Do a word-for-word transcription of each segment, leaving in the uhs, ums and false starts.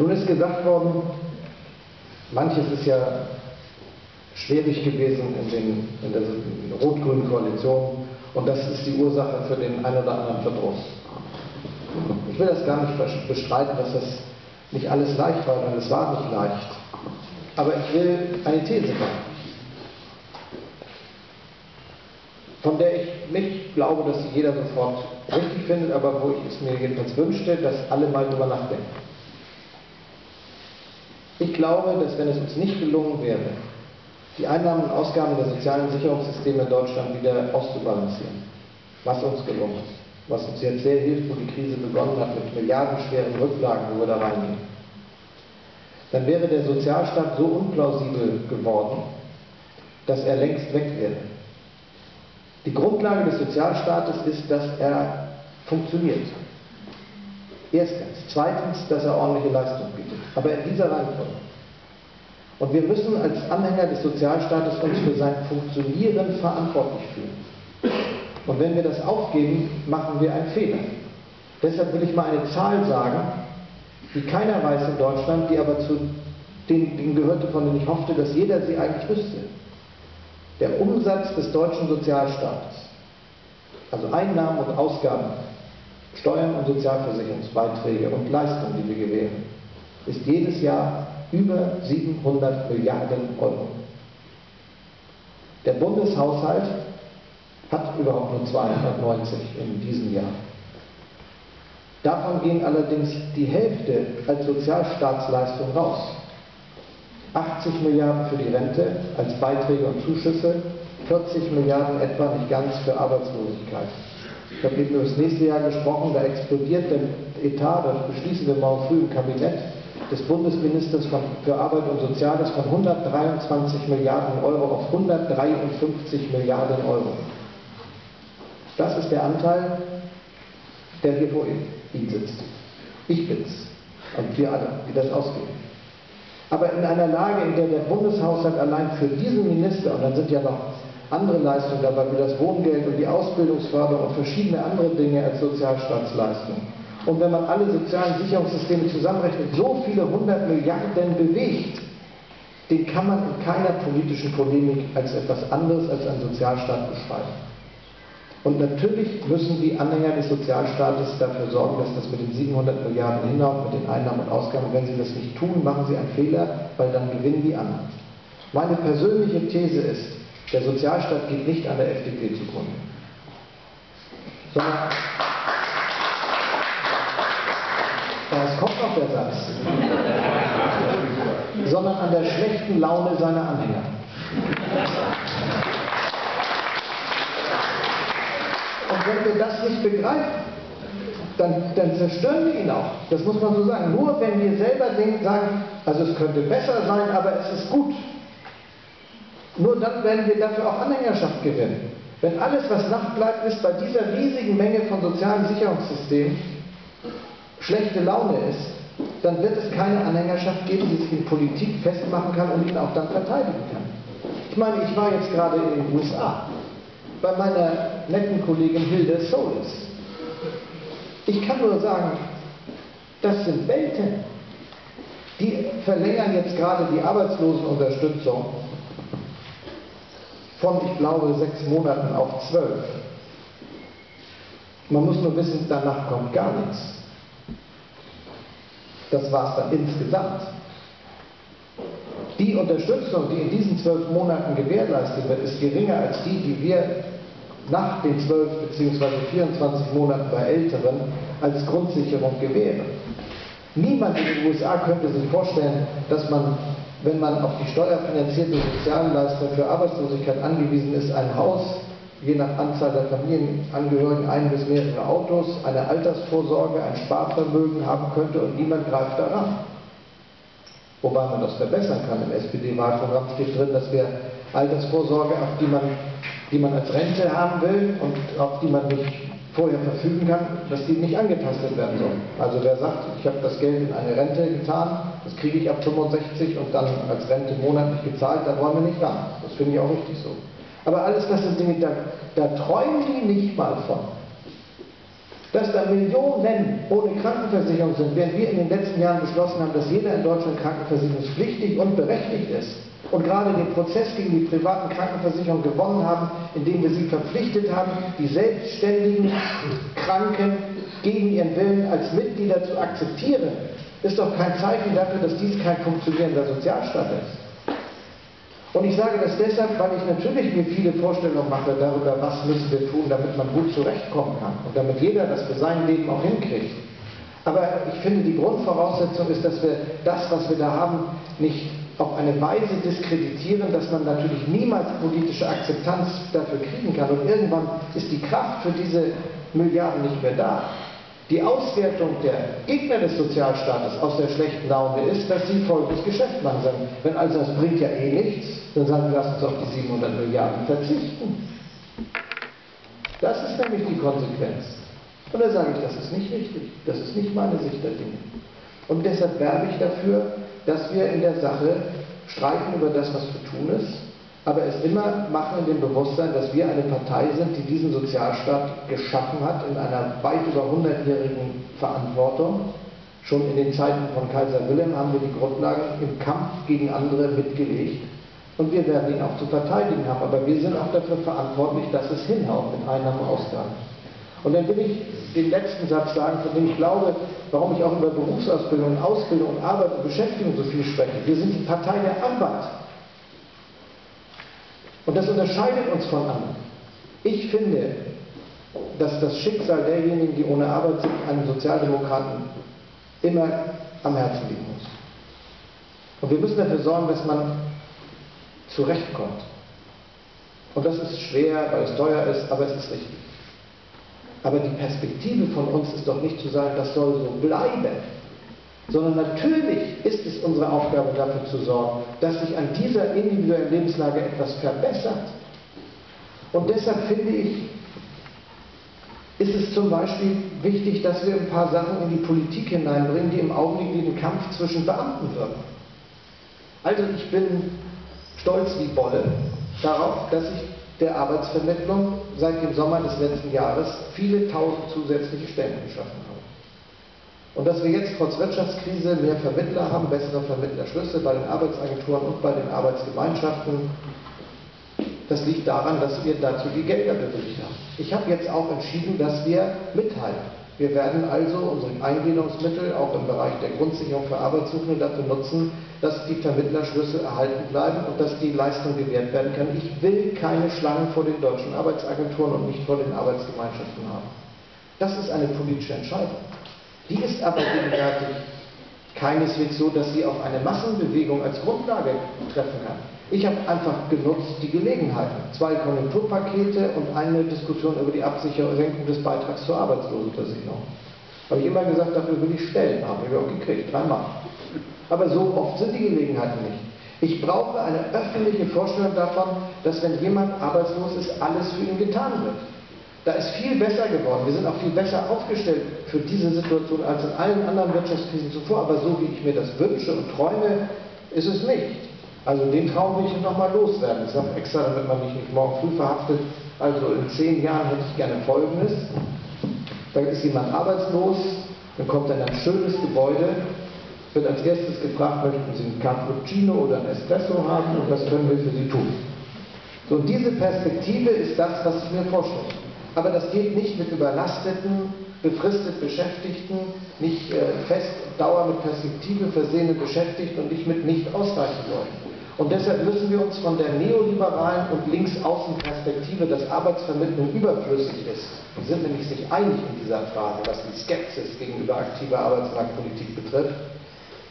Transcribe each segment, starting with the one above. Nun ist gesagt worden, manches ist ja schwierig gewesen in, den, in der rot-grünen Koalition und das ist die Ursache für den ein oder anderen Verdruss. Ich will das gar nicht bestreiten, dass das nicht alles leicht war, denn es war nicht leicht. Aber ich will eine These machen, von der ich nicht glaube, dass sie jeder sofort richtig findet, aber wo ich es mir jedenfalls wünschte, dass alle mal drüber nachdenken. Ich glaube, dass wenn es uns nicht gelungen wäre, die Einnahmen und Ausgaben der sozialen Sicherungssysteme in Deutschland wieder auszubalancieren, was uns gelungen ist, was uns jetzt sehr hilft, wo die Krise begonnen hat, mit milliardenschweren Rücklagen, wo wir da reingehen, dann wäre der Sozialstaat so unplausibel geworden, dass er längst weg wäre. Die Grundlage des Sozialstaates ist, dass er funktioniert. Erstens. Zweitens, dass er ordentliche Leistung bietet. Aber in dieser Reihenfolge. Und wir müssen als Anhänger des Sozialstaates uns für sein Funktionieren verantwortlich fühlen. Und wenn wir das aufgeben, machen wir einen Fehler. Deshalb will ich mal eine Zahl sagen, die keiner weiß in Deutschland, die aber zu denen gehörte, von denen ich hoffte, dass jeder sie eigentlich wüsste. Der Umsatz des deutschen Sozialstaates, also Einnahmen und Ausgaben, Steuern und Sozialversicherungsbeiträge und Leistungen, die wir gewähren, ist jedes Jahr über siebenhundert Milliarden Euro. Der Bundeshaushalt hat überhaupt nur zweihundertneunzig in diesem Jahr. Davon ging allerdings die Hälfte als Sozialstaatsleistung raus. achtzig Milliarden für die Rente als Beiträge und Zuschüsse, vierzig Milliarden etwa, nicht ganz, für Arbeitslosigkeit. Ich habe eben über das nächste Jahr gesprochen, da explodiert der Etat, das beschließen wir morgen früh im Kabinett des Bundesministers für Arbeit und Soziales von hundertdreiundzwanzig Milliarden Euro auf hundertdreiundfünfzig Milliarden Euro. Das ist der Anteil, der hier vor Ihnen sitzt. Ich bin's und wir alle, die das ausgeben. Aber in einer Lage, in der der Bundeshaushalt allein für diesen Minister, und dann sind ja noch andere Leistungen dabei, wie das Wohngeld und die Ausbildungsförderung und verschiedene andere Dinge als Sozialstaatsleistungen. Und wenn man alle sozialen Sicherungssysteme zusammenrechnet, so viele hundert Milliarden bewegt, den kann man in keiner politischen Polemik als etwas anderes als einen Sozialstaat beschreiben. Und natürlich müssen die Anhänger des Sozialstaates dafür sorgen, dass das mit den siebenhundert Milliarden hinhaut, mit den Einnahmen und Ausgaben. Wenn sie das nicht tun, machen sie einen Fehler, weil dann gewinnen die anderen. Meine persönliche These ist, der Sozialstaat geht nicht an der F D P zugrunde. Sondern es kommt noch der Satz. Sondern an der schlechten Laune seiner Anhänger. Und wenn wir das nicht begreifen, dann, dann zerstören wir ihn auch. Das muss man so sagen. Nur wenn wir selber denken, sagen, also es könnte besser sein, aber es ist gut. Nur dann werden wir dafür auch Anhängerschaft gewinnen. Wenn alles, was nachbleibt, ist bei dieser riesigen Menge von sozialen Sicherungssystemen schlechte Laune ist, dann wird es keine Anhängerschaft geben, die sich in Politik festmachen kann und ihn auch dann verteidigen kann. Ich meine, ich war jetzt gerade in den U S A. Bei meiner netten Kollegin Hilde Solis. Ich kann nur sagen, das sind Welten. Die verlängern jetzt gerade die Arbeitslosenunterstützung von, ich glaube, sechs Monaten auf zwölf. Man muss nur wissen, danach kommt gar nichts. Das war es dann insgesamt. Die Unterstützung, die in diesen zwölf Monaten gewährleistet wird, ist geringer als die, die wir nach den zwölf bzw. vierundzwanzig Monaten bei Älteren als Grundsicherung gewähren. Niemand in den U S A könnte sich vorstellen, dass man, wenn man auf die steuerfinanzierte Sozialleistung für Arbeitslosigkeit angewiesen ist, ein Haus, je nach Anzahl der Familienangehörigen, ein bis mehrere Autos, eine Altersvorsorge, ein Sparvermögen haben könnte und niemand greift daran. Wobei man das verbessern kann. Im S P D-Wahlprogramm steht drin, dass wir Altersvorsorge, auf die man, die man als Rente haben will und auf die man nicht vorher verfügen kann, dass die nicht angetastet werden sollen. Also wer sagt, ich habe das Geld in eine Rente getan, das kriege ich ab fünfundsechzig und dann als Rente monatlich gezahlt, da wollen wir nicht ran. Das finde ich auch richtig so. Aber alles das sind Dinge, da, da träumen die nicht mal von. dass da Millionen ohne Krankenversicherung sind, während wir in den letzten Jahren beschlossen haben, dass jeder in Deutschland krankenversicherungspflichtig und berechtigt ist und gerade den Prozess gegen die privaten Krankenversicherungen gewonnen haben, indem wir sie verpflichtet haben, die selbstständigen Kranken gegen ihren Willen als Mitglieder zu akzeptieren, ist doch kein Zeichen dafür, dass dies kein funktionierender Sozialstaat ist. Und ich sage das deshalb, weil ich natürlich mir viele Vorstellungen mache darüber, was müssen wir tun, damit man gut zurechtkommen kann und damit jeder das für sein Leben auch hinkriegt. Aber ich finde, die Grundvoraussetzung ist, dass wir das, was wir da haben, nicht auf eine Weise diskreditieren, dass man natürlich niemals politische Akzeptanz dafür kriegen kann. Und irgendwann ist die Kraft für diese Milliarden nicht mehr da. Die Auswertung der Gegner des Sozialstaates aus der schlechten Laune ist, dass sie folgendes Geschäft machen sollen. Wenn also das bringt ja eh nichts, dann sagen wir, lass uns auf die siebenhundert Milliarden verzichten. Das ist nämlich die Konsequenz. Und da sage ich, das ist nicht richtig. Das ist nicht meine Sicht der Dinge. Und deshalb werbe ich dafür, dass wir in der Sache streiten über das, was zu tun ist, aber es immer machen in dem Bewusstsein, dass wir eine Partei sind, die diesen Sozialstaat geschaffen hat, in einer weit über hundertjährigen Verantwortung. Schon in den Zeiten von Kaiser Wilhelm haben wir die Grundlagen im Kampf gegen andere mitgelegt und wir werden ihn auch zu verteidigen haben. Aber wir sind auch dafür verantwortlich, dass es hinhaut mit Einnahmen und Ausgaben. Und dann will ich den letzten Satz sagen, von dem ich glaube, warum ich auch über Berufsausbildung, Ausbildung, Arbeit und Beschäftigung so viel spreche. Wir sind die Partei der Arbeit. Und das unterscheidet uns von anderen. Ich finde, dass das Schicksal derjenigen, die ohne Arbeit sind, einem Sozialdemokraten immer am Herzen liegen muss. Und wir müssen dafür sorgen, dass man zurechtkommt. Und das ist schwer, weil es teuer ist, aber es ist richtig. Aber die Perspektive von uns ist doch nicht zu sagen, das soll so bleiben. Sondern natürlich ist es unsere Aufgabe, dafür zu sorgen, dass sich an dieser individuellen Lebenslage etwas verbessert. Und deshalb finde ich, ist es zum Beispiel wichtig, dass wir ein paar Sachen in die Politik hineinbringen, die im Augenblick den Kampf zwischen Beamten wirken. Also ich bin stolz wie Bolle darauf, dass ich der Arbeitsvermittlung seit dem Sommer des letzten Jahres viele tausend zusätzliche Stellen geschaffen habe. Und dass wir jetzt trotz Wirtschaftskrise mehr Vermittler haben, bessere Vermittlerschlüsse bei den Arbeitsagenturen und bei den Arbeitsgemeinschaften, das liegt daran, dass wir dazu die Gelder bewilligt haben. Ich habe jetzt auch entschieden, dass wir mithalten. Wir werden also unsere Eingliederungsmittel auch im Bereich der Grundsicherung für Arbeitssuchende dafür nutzen, dass die Vermittlerschlüsse erhalten bleiben und dass die Leistung gewährt werden kann. Ich will keine Schlangen vor den deutschen Arbeitsagenturen und nicht vor den Arbeitsgemeinschaften haben. Das ist eine politische Entscheidung. Die ist aber gegenwärtig keineswegs so, dass sie auf eine Massenbewegung als Grundlage treffen kann. Ich habe einfach genutzt die Gelegenheiten. Zwei Konjunkturpakete und eine Diskussion über die Absicherung des Beitrags zur Arbeitslosenversicherung. Habe ich immer gesagt, dafür will ich stellen. Habe ich auch gekriegt, dreimal. Aber so oft sind die Gelegenheiten nicht. Ich brauche eine öffentliche Vorstellung davon, dass wenn jemand arbeitslos ist, alles für ihn getan wird. Da ist viel besser geworden. Wir sind auch viel besser aufgestellt für diese Situation als in allen anderen Wirtschaftskrisen zuvor. Aber so wie ich mir das wünsche und träume, ist es nicht. Also den Traum will ich nochmal loswerden. Ich sage extra, damit man mich nicht morgen früh verhaftet. Also in zehn Jahren hätte ich gerne Folgendes. Da ist jemand arbeitslos, dann kommt dann ein schönes Gebäude, wird als erstes gefragt, möchten Sie einen Cappuccino oder einen Espresso haben und was können wir für Sie tun. So, diese Perspektive ist das, was ich mir vorstelle. Aber das geht nicht mit überlasteten, befristet Beschäftigten, nicht äh, fest, Dauer mit Perspektive versehene Beschäftigten und nicht mit nicht ausreichend Leuten. Und deshalb müssen wir uns von der neoliberalen und Linksaußenperspektive, dass Arbeitsvermittlung überflüssig ist, wir sind nämlich sich einig in dieser Frage, was die Skepsis gegenüber aktiver Arbeitsmarktpolitik betrifft,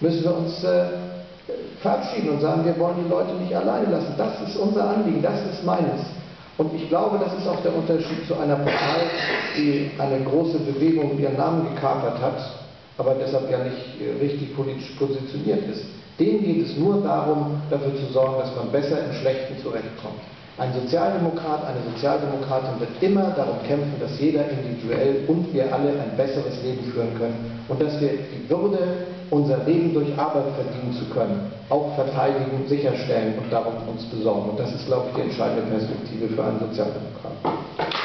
müssen wir uns äh, verabschieden und sagen, wir wollen die Leute nicht alleine lassen. Das ist unser Anliegen, das ist meines. Und ich glaube, das ist auch der Unterschied zu einer Partei, die eine große Bewegung ihren Namen gekapert hat, aber deshalb ja nicht richtig politisch positioniert ist. Denen geht es nur darum, dafür zu sorgen, dass man besser im Schlechten zurechtkommt. Ein Sozialdemokrat, eine Sozialdemokratin wird immer darum kämpfen, dass jeder individuell und wir alle ein besseres Leben führen können und dass wir die Würde, unser Leben durch Arbeit verdienen zu können, auch verteidigen, sicherstellen und darum uns besorgen. Und das ist, glaube ich, die entscheidende Perspektive für einen Sozialdemokraten.